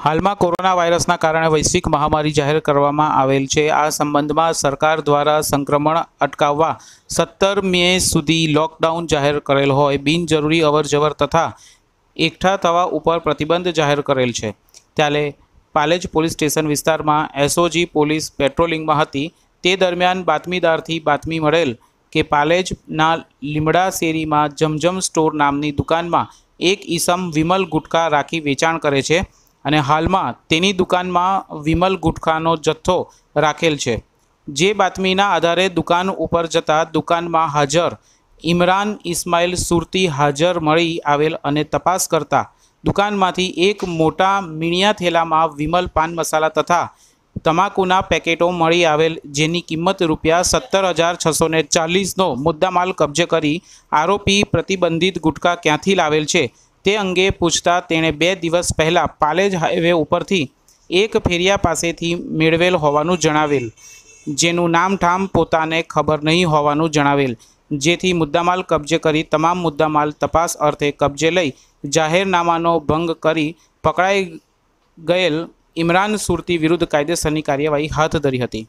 हाल में corona virus ना कारणे वैश्विक महामारी जाहिर करवामां आवेल छे। आ संबंध में सरकार द्वारा संक्रमण अटकाववा 17 मे सुधी लॉकडाउन जाहिर करेल होय बिनजरूरी अवरजवर तथा एकठा थवा उपर प्रतिबंध जाहिर करेल छे। त्यारे पालेज पोलीस स्टेशन विस्तार में एसओजी पोलीस पेट्रोलिंग में हती ते दरमियान बातमीदारथी बातमी मळेल के पालेज ना लीमड़ा शेरी में जमजम स्टोर नामनी दुकान में एक ईसम विमल गुटखा राखी वेचाण करे छे अने हाल में तेनी दुकान में विमल गुटखानो जत्थो राखेल छे। जे बातमीना आधारे दुकान उपर जता दुकान में हाजर ઈમરાન સુરતી हाजर मळी आवेल अने तपास करता दुकान मांथी एक मोटा मीणिया थेलामां विमल पान मसाला तथा तमाकूना पैकेटों मळी आवेल जेनी किंमत रूपया 17,640नो मुद्दामाल कब्जे करी आरोपी प्रतिबंधित गुटखा क्यांथी लावेल छे ते अंगे पूछता तेणे 2 दिवस पहला पालेज हाईवे उपरथी एक फेरिया पासेथी मेळवेल होवानुं जणावेल जेनुं नामठाम पोताने खबर नहीं होवानुं जणावेल जेथी मुद्दामाल कब्जे करी तमाम मुद्दामाल तपास अर्थे कब्जे लई जाहेरनामानो भंग करी पकड़ाई गयेल ઈમરાન સુરતી विरुद्ध कायदेसरनी कार्यवाही हाथ धरी हती।